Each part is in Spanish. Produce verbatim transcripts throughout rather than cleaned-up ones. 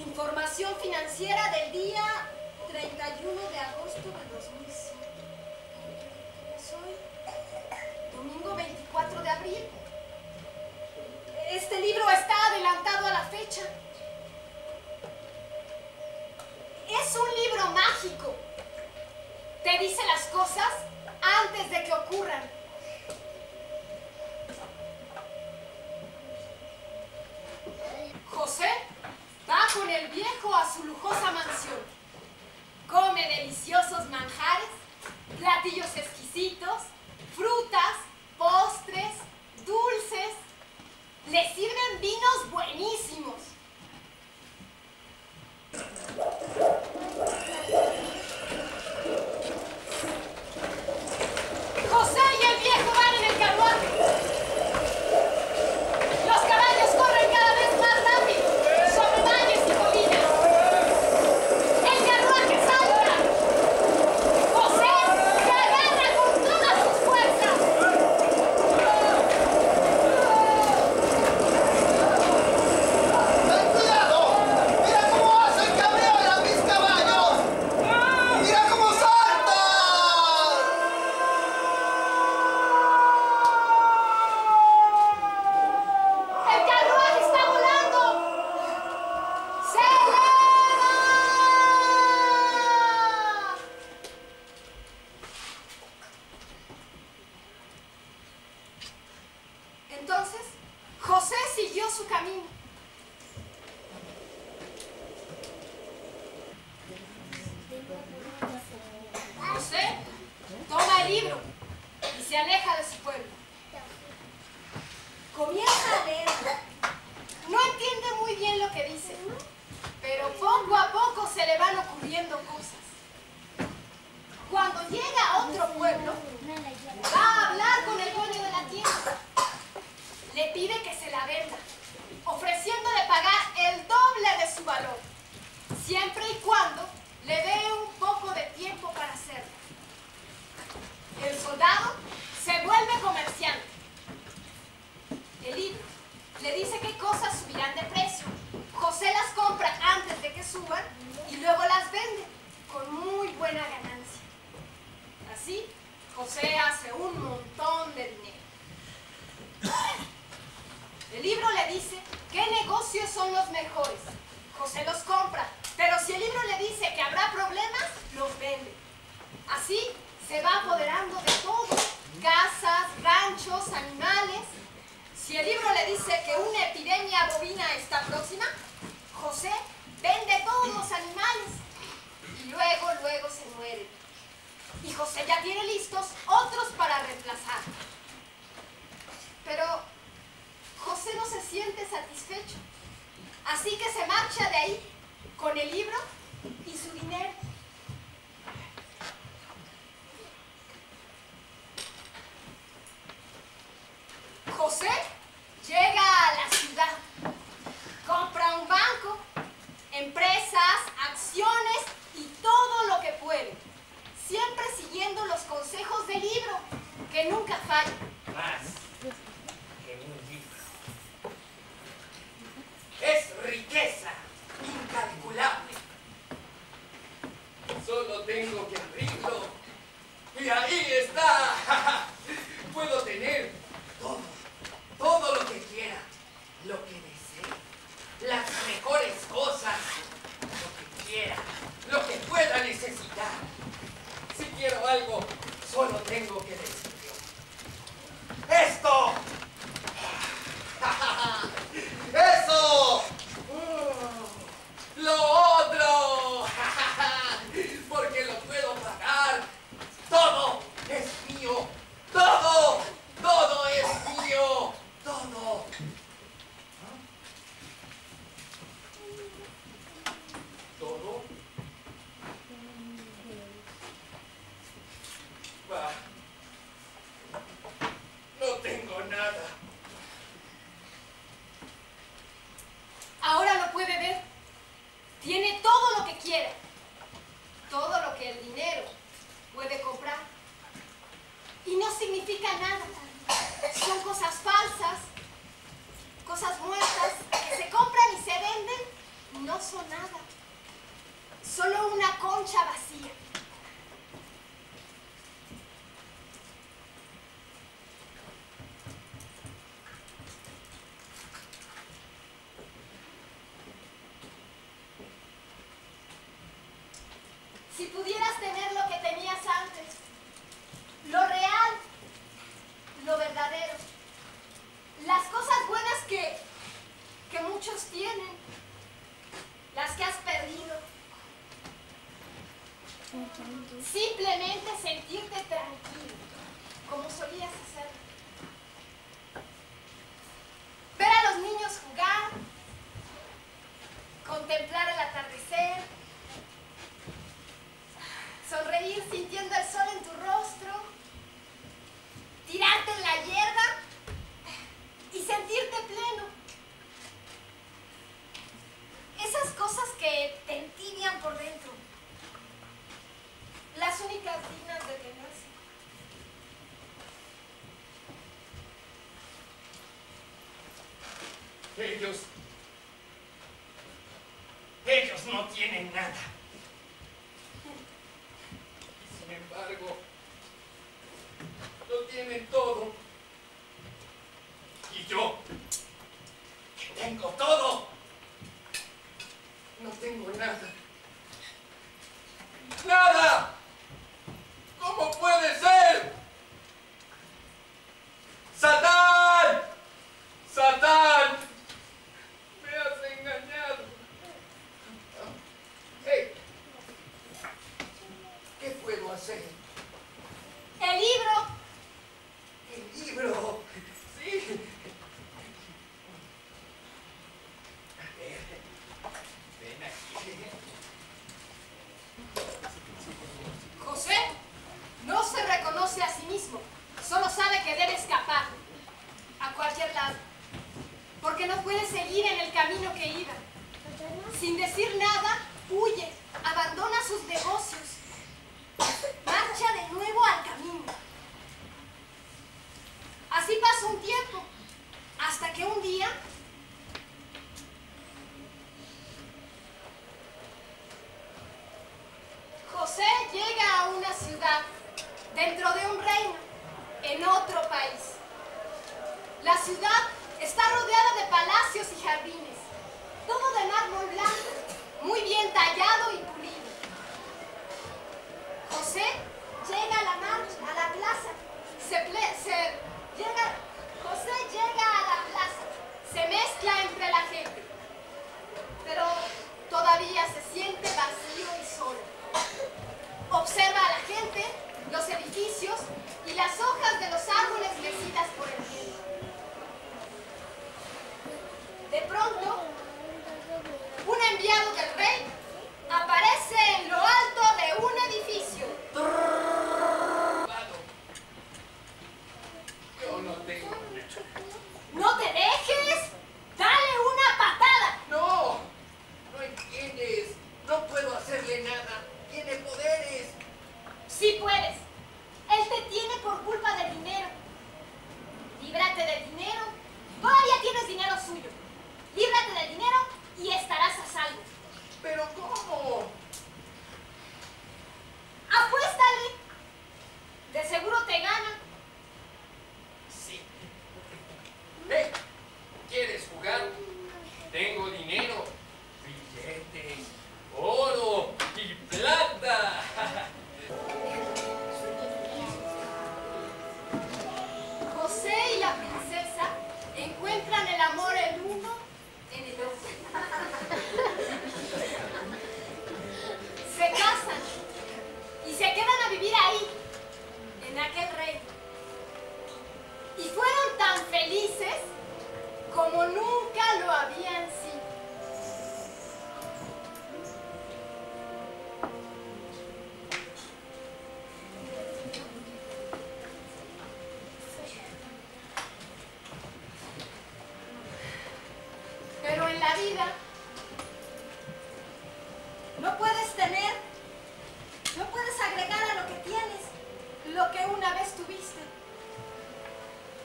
Información financiera del día treinta y uno de agosto de dos mil cinco. ¿Qué es hoy? Domingo veinticuatro de abril. Este libro está adelantado a la fecha. Es un libro mágico. Te dice las cosas antes de que ocurran. José va con el viejo a su lujosa mansión. Come deliciosos manjares, platillos exquisitos, frutas, postres, dulces. Le sirven vinos buenísimos. José y el viejo van en el carruaje. Los caballos corren cada vez más rápido sobre valles y colinas. El carruaje salta. José se agarra con todas sus fuerzas. ¡Ten cuidado! ¡Mira cómo hace el cabreo a mis caballos! ¡Mira cómo salta! ¡El carruaje está volando! ¡Celera! Entonces, José siguió su camino. José toma el libro y se aleja de su pueblo. Comienza a leerlo. No entiende muy bien lo que dice, pero poco a poco se le van ocurriendo cosas. Cuando llega a otro pueblo, va a hablar con el dueño de la tienda. Le pide que se la venda, ofreciéndole pagar el doble de su valor, siempre y cuando le dé un poco de tiempo para hacerlo. El soldado se vuelve comerciante. El libro le dice qué cosas subirán de precio. José las compra antes de que suban y luego las vende con muy buena ganancia. Así, José hace un montón de dinero. El libro le dice qué negocios son los mejores. José los compra, pero si el libro le dice que habrá problemas, los vende. Así se va apoderando de todo: casas, ranchos, animales. Si el libro le dice que una epidemia bovina está próxima, José vende todos los animales y luego, luego se mueren. Y José ya tiene listos otros para reemplazar. Pero José no se siente satisfecho, así que se marcha de ahí con el libro y su dinero. José llega a la ciudad, compra un banco, empresas, acciones y todo lo que puede, siempre siguiendo los consejos del libro, que nunca falla. Más que un libro. Es riqueza incalculable. Solo tengo que abrirlo y ahí está. Puedo tener todo. Todo lo que quiera, lo que desee, las mejores cosas, lo que quiera, lo que pueda necesitar. Si quiero algo, solo tengo que decirlo. ¡Esto! ¡Eso! ¡Lo otro! Porque lo puedo pagar. Todo es mío. ¡Todo! ¡Todo es mío! ¡Todo! ¿Todo? Bah. No tengo nada. Ahora lo puede ver. Tiene todo lo que quiera. Todo lo que el dinero puede comprar. Y no significa nada. Son cosas falsas, cosas muertas, que se compran y se venden, no pasó nada. Solo una concha vacía. Si pudieras tener lo que tenías antes, lo real, lo verdadero, las cosas buenas que, que muchos tienen, las que has perdido, simplemente sentirte tranquilo, como solías hacer. Ver a los niños jugar, contemplar el atardecer, sonreír sintiendo el sol en tu rostro, tirarte en la hierba y sentirte pleno. Esas cosas que te entibian por dentro, las únicas dignas de tenerse. Ellos, ellos no tienen nada. Sin embargo, lo tienen todo. Y yo, que tengo todo, no tengo nada. ¡Nada! ¿Cómo puede ser? ¡Satán! ¡Satán! ¡Me has engañado! ¡Hey! ¿Qué puedo hacer? ¡El libro! ¡El libro! ¡Sí! A ver, ven aquí. José no se reconoce a sí mismo. Solo sabe que debe escapar a cualquier lado. Porque no puede seguir en el camino que iba. Sin decir nada, huye, abandona sus negocios. Marcha de nuevo al camino. Así pasó un tiempo, hasta que un día... José llega a una ciudad, dentro de un reino, en otro país. La ciudad está rodeada de palacios y jardines, todo de mármol blanco, muy bien tallado y pulido. José llega a la marcha, a la plaza, se, ple, se llega, José llega a la plaza, se mezcla entre la gente, pero todavía se siente vacío y solo. Observa a la gente, los edificios y las hojas de los árboles mecidas por el viento. De pronto, un enviado del rey aparece en lo alto de un edificio. Yo no tengo. ¡No te dejes! ¡Dale una patada! ¡No! No entiendes. No puedo hacerle nada. Tiene poderes. Sí puedes. Él te tiene por culpa del dinero. Líbrate del dinero. Todavía tienes dinero suyo. Líbrate del dinero y estarás a salvo. ¿Pero cómo? ¡Apuéstale! De seguro te gana. Sí. Hey, ¿quieres jugar? Tengo dinero, billetes, oro y plata. José y la princesa encuentran el amor el uno en el otro. Se casan y se quedan a vivir ahí, en aquel reino. Y fueron tan felices como nunca lo habían sido. Pero en la vida no puedes tener, no puedes agregar a lo que tienes lo que una vez tuviste.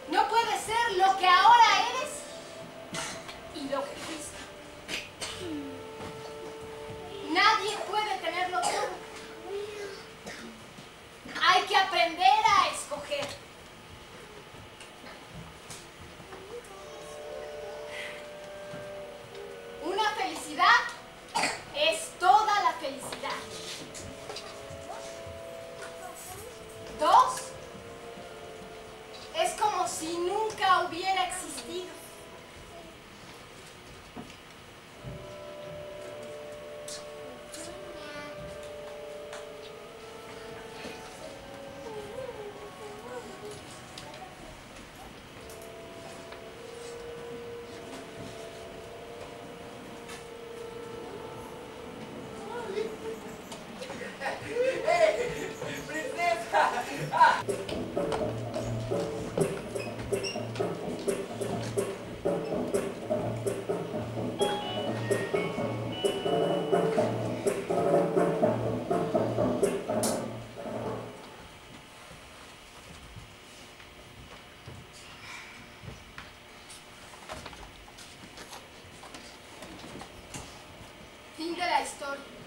No puedes ser lo que ahora eres y lo que fuiste. Fin de la historia.